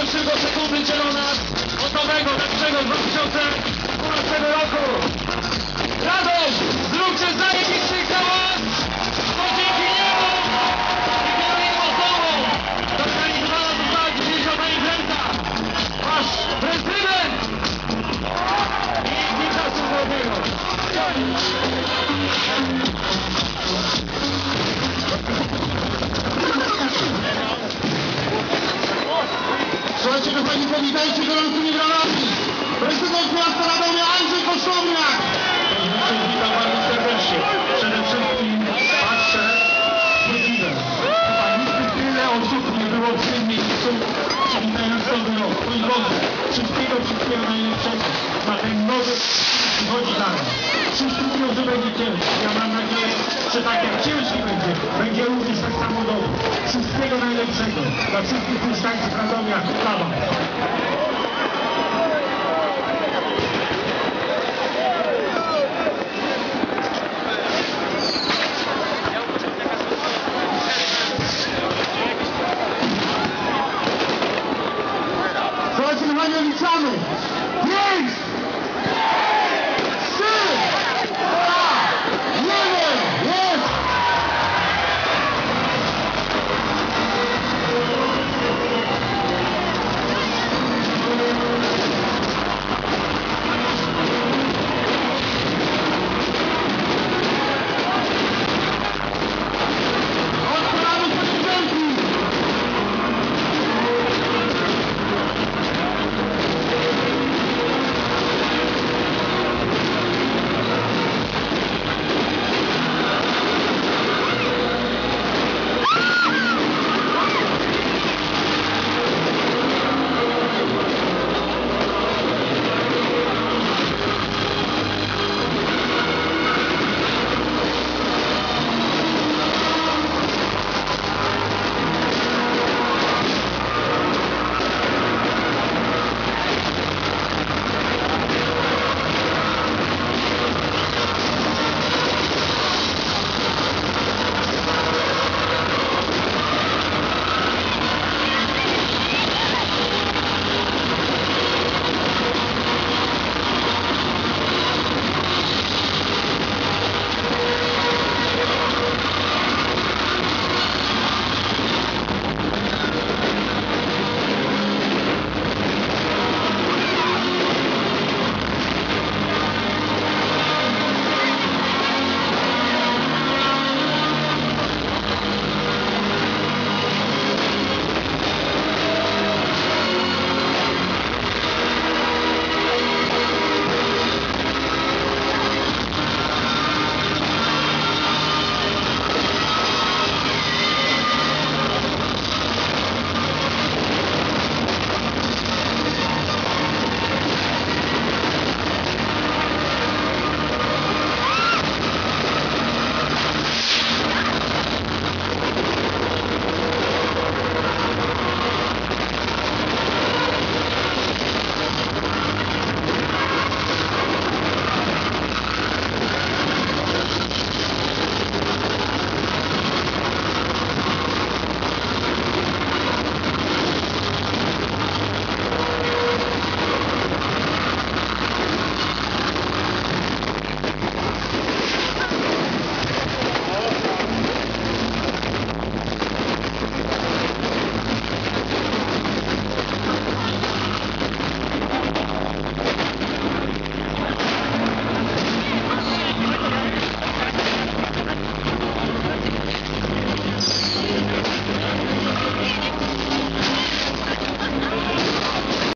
największym do sekundy zielona od nowego, lepszego 2012 roku. Radom, zróbcie zajebisty hałas, bo dzięki niemu i moim osobom zorganizowana została dzisiejsza impreza. Wasz prezydent i dni czasu młodego. Słuchajcie, kochani, powitajcie gorącymi granami. Prezydent miasta Radomia Andrzej Kosztowniak. Witam bardzo serdecznie. Przede wszystkim patrzę, nie widzę. Chyba nigdy tyle osób nie było w tym miejscu, przywitając nowy rok. Mój Boże, wszystkiego najlepszego. Na ten nowy przychodzi dla nas. Wszystkiego, że będzie ciężki. Ja mam nadzieję, że tak jak ciężki będzie również tak samo dobry. Wszystkiego najlepszego dla wszystkich mieszkańców Radomia. Słuchajcie, kochani, liczamy!